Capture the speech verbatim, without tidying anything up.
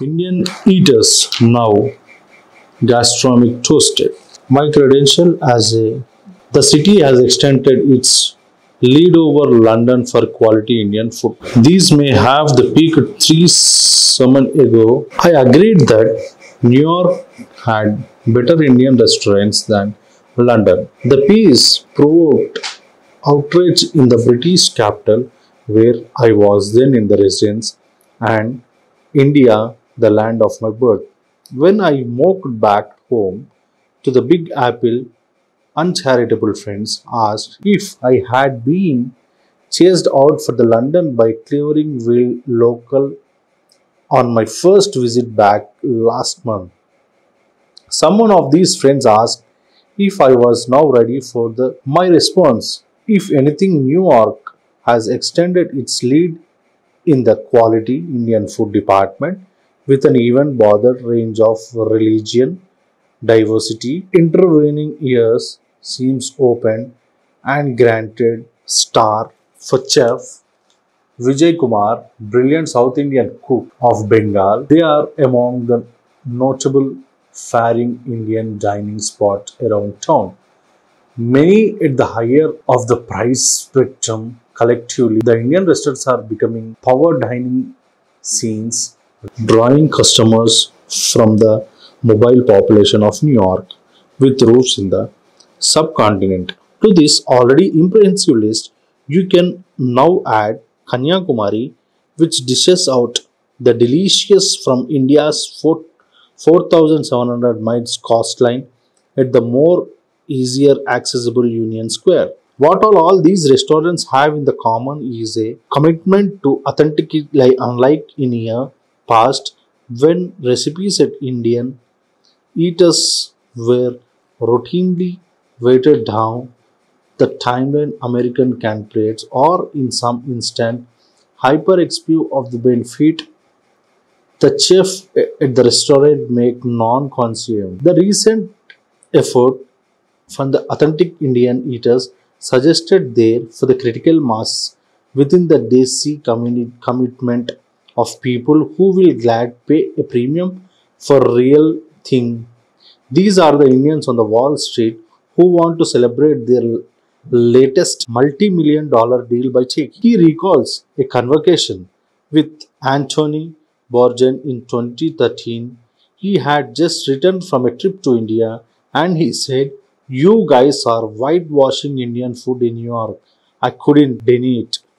Indian eaters now gastronomic toasted. My credential as a the city has extended its lead over London for quality Indian food. These may have the peak three summers ago. I agreed that New York had better Indian restaurants than London. The piece provoked outrage in the British capital where I was then in the residence, and India, the land of my birth. When I walked back home to the Big Apple, uncharitable friends asked if I had been chased out for the London by clearing will local on my first visit back last month. Someone of these friends asked if I was now ready for the my response. If anything, New York has extended its lead in the quality Indian food department with an even broader range of religion diversity. Intervening years seems open and granted star for chef Vijay Kumar, brilliant South Indian cook of Bengal. They are among the notable faring Indian dining spot around town. Many at the higher of the price spectrum collectively, the Indian restaurants are becoming power dining scenes, drawing customers from the mobile population of New York with roots in the subcontinent. To this already impressive list, you can now add Kanyakumari, which dishes out the delicious from India's four thousand seven hundred miles coastline at the more easier accessible Union Square. What all, all these restaurants have in the common is a commitment to authenticity, like unlike in year past when recipes at Indian eaters were routinely weighted down the timeline American can create, or in some instant hyper-expressive of the benefit the chef at the restaurant make non-conscious. The recent effort from the authentic Indian eaters suggested there for the critical mass within the Desi community commitment of people who will glad pay a premium for real thing. These are the Indians on the Wall Street who want to celebrate their latest multi-million dollar deal by check. He recalls a conversation with Anthony Bourdain in twenty thirteen. He had just returned from a trip to India and he said, "You guys are whitewashing Indian food in New York. I couldn't deny it."